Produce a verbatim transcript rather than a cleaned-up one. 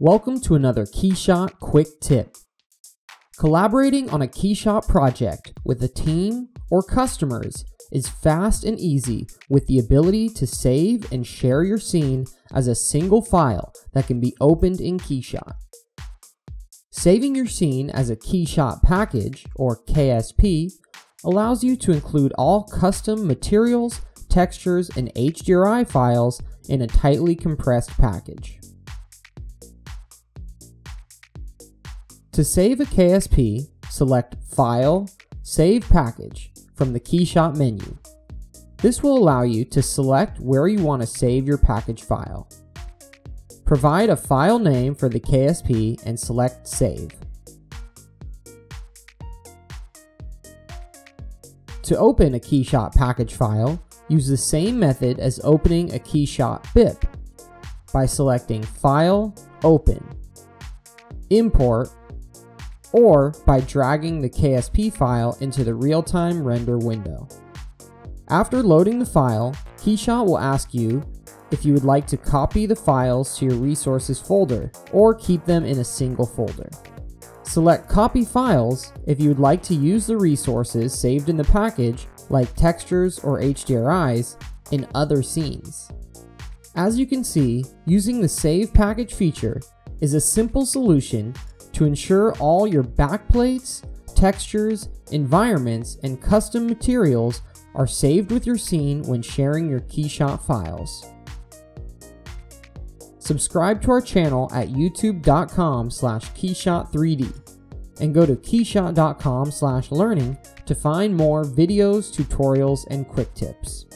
Welcome to another KeyShot Quick Tip. Collaborating on a KeyShot project with a team or customers is fast and easy with the ability to save and share your scene as a single file that can be opened in KeyShot. Saving your scene as a KeyShot package, or K S P, allows you to include all custom materials, textures, and H D R I files in a tightly compressed package. To save a K S P, select File, Save Package from the KeyShot menu. This will allow you to select where you want to save your package file. Provide a file name for the K S P and select Save. To open a KeyShot package file, use the same method as opening a KeyShot B I P by selecting File, Open, Import, or by dragging the K S P file into the real-time render window. After loading the file, KeyShot will ask you if you would like to copy the files to your resources folder or keep them in a single folder. Select Copy Files if you would like to use the resources saved in the package, like textures or H D R Is, in other scenes. As you can see, using the Save Package feature is a simple solution to ensure all your backplates, textures, environments, and custom materials are saved with your scene when sharing your KeyShot files. Subscribe to our channel at youtube dot com slash keyshot three D and go to keyshot dot com slash learning to find more videos, tutorials, and quick tips.